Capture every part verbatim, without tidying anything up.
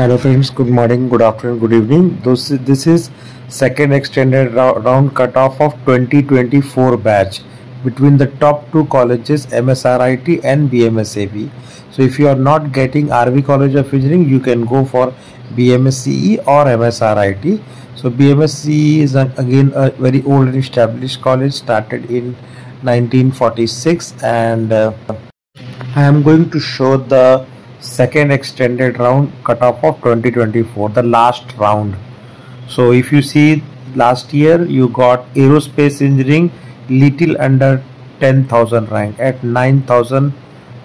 Hello friends, good morning, good afternoon, good evening. This is second extended round cutoff of twenty twenty-four batch between the top two colleges M S R I T and B M S C E. So if you are not getting R V College of Engineering, you can go for B M S C E or M S R I T. So B M S C E is again a very old and established college, started in nineteen forty-six, and uh, I am going to show the second extended round cutoff of twenty twenty-four, the last round. So if you see, last year you got aerospace engineering little under ten thousand rank at nine thousand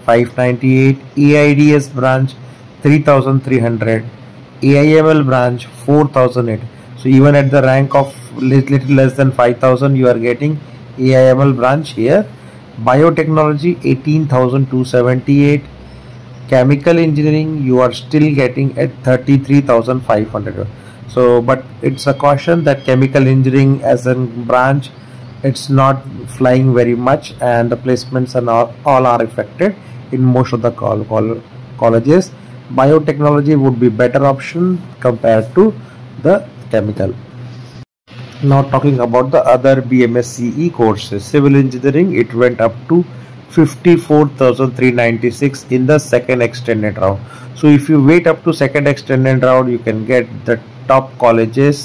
five hundred ninety-eight, A I D S branch three thousand three hundred, A I M L branch four thousand eight. So even at the rank of little less than five thousand, you are getting A I M L branch here. Biotechnology eighteen thousand two hundred seventy-eight. Chemical engineering you are still getting at thirty-three thousand five hundred. So but it's a caution that chemical engineering as a branch, it's not flying very much, and the placements are not all are affected in most of the col col colleges. Biotechnology would be better option compared to the chemical. Now talking about the other B M S C E courses, civil engineering, it went up to fifty-four thousand three hundred ninety-six in the second extended round. So if you wait up to second extended round, you can get the top colleges.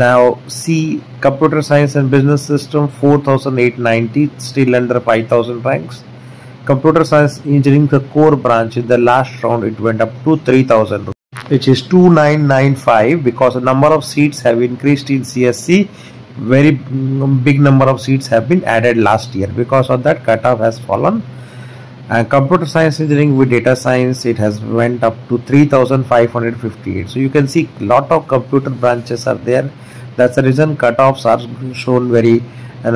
Now see, computer science and business system four thousand eight hundred ninety, still under five thousand ranks. Computer science engineering, the core branch, in the last round it went up to three thousand, which is two thousand nine hundred ninety-five, because the number of seats have increased in C S E. Very big number of seats have been added last year, because of that cutoff has fallen. And computer science engineering with data science, it has went up to three thousand five hundred fifty-eight. So you can see lot of computer branches are there. That's the reason cutoffs are shown very, you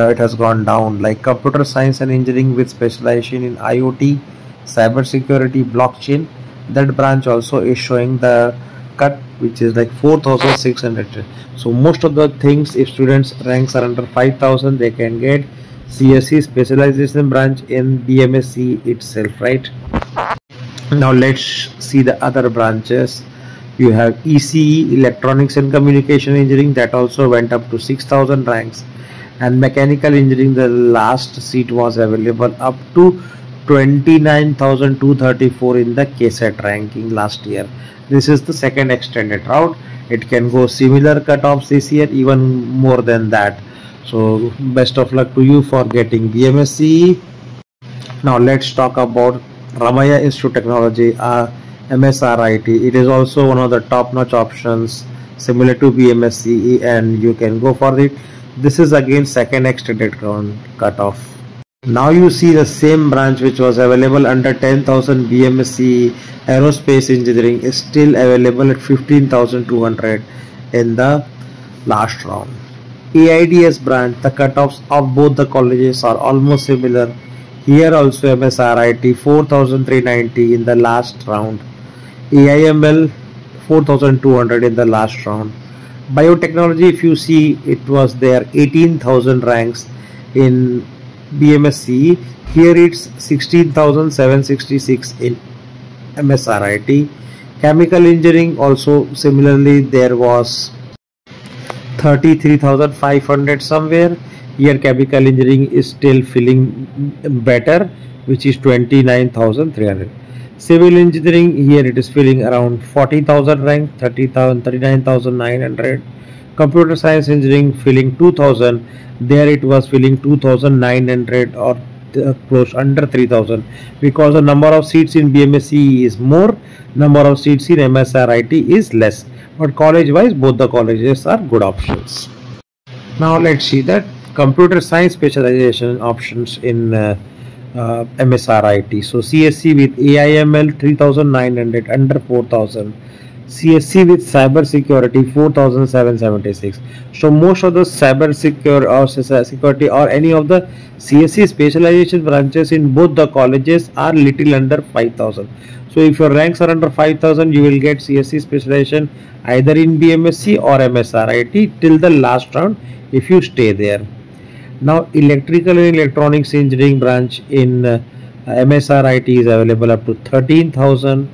know, it has gone down, like computer science and engineering with specialization in I O T, cybersecurity, blockchain. That branch also is showing the cut, which is like four thousand six hundred. So most of the things, if students ranks are under five thousand, they can get C S E specialization branch in B M S C E itself, right? Now let's see the other branches. You have E C E, electronics and communication engineering, that also went up to six thousand ranks, and mechanical engineering, the last seat was available up to twenty-nine thousand two hundred thirty-four in the K C E T ranking last year. This is the second extended round. It can go similar cutoffs this year, even more than that. So best of luck to you for getting B M S C E. Now let's talk about Ramaiah Institute of Technology, uh, M S R I T. It is also one of the top-notch options, similar to B M S C E, and you can go for it. This is again second extended round cutoff. Now you see the same branch which was available under ten thousand B M S C E, aerospace engineering, is still available at fifteen thousand two hundred in the last round. A I D S branch, the cutoffs of both the colleges are almost similar. Here also M S R I T four thousand three hundred ninety in the last round, A I M L four thousand two hundred in the last round. Biotechnology, if you see, it was there eighteen thousand ranks in B M S C E. Here it's sixteen thousand seven hundred sixty-six in M S R I T. Chemical engineering also similarly, there was thirty-three thousand five hundred somewhere. Here chemical engineering is still feeling better, which is twenty-nine thousand three hundred. Civil engineering, here it is feeling around forty thousand rank, thirty thousand, thirty-nine thousand nine hundred. Computer science engineering filling two thousand, there it was filling two thousand nine hundred or uh, close under three thousand, because the number of seats in B M S C E is more, number of seats in M S R I T is less, but college wise both the colleges are good options. Now let's see that computer science specialization options in uh, uh, M S R I T. So C S E with A I M L three thousand nine hundred, under four thousand. C S E with cyber security four thousand seven hundred seventy-six. So most of the cyber secure or security or any of the C S E specialization branches in both the colleges are little under five thousand. So if your ranks are under five thousand, you will get C S E specialization either in B M S C or M S R I T till the last round if you stay there. Now electrical and electronics engineering branch in uh, M S R I T is available up to thirteen thousand.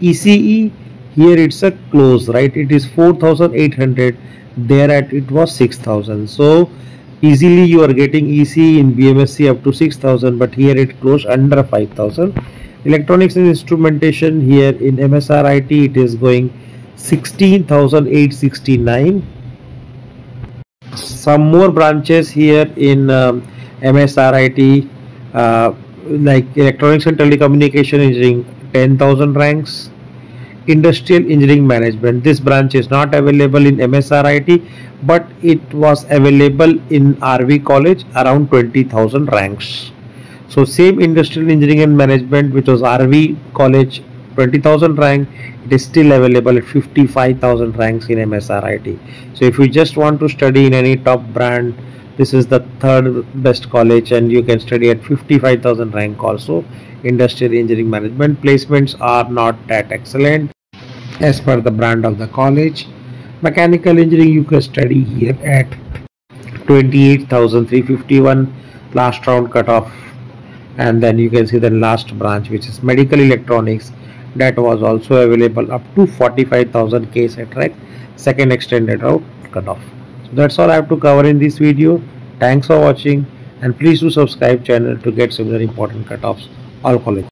E C E Here it's a close, right? It is four thousand eight hundred. Thereat it was six thousand. So easily you are getting E C in B M S C up to six thousand, but here it closed under five thousand. Electronics and instrumentation, here in M S R I T it is going sixteen thousand eight hundred sixty-nine. Some more branches here in um, M S R I T, uh, like electronics and telecommunication engineering, ten thousand ranks. Industrial engineering management, this branch is not available in M S R I T, but it was available in R V College, around twenty thousand ranks. So same industrial engineering and management, which was R V College twenty thousand rank, it is still available at fifty-five thousand ranks in M S R I T. So if you just want to study in any top brand, this is the third best college, and you can study at fifty-five thousand rank also. Industrial engineering management placements are not that excellent as per the brand of the college. Mechanical engineering, you can study here at twenty-eight thousand three hundred fifty-one, last round cutoff. And then you can see the last branch, which is medical electronics, that was also available up to forty-five thousand K C E T rank, second extended route cutoff. So that's all I have to cover in this video. Thanks for watching, and please do subscribe channel to get similar important cutoffs all college.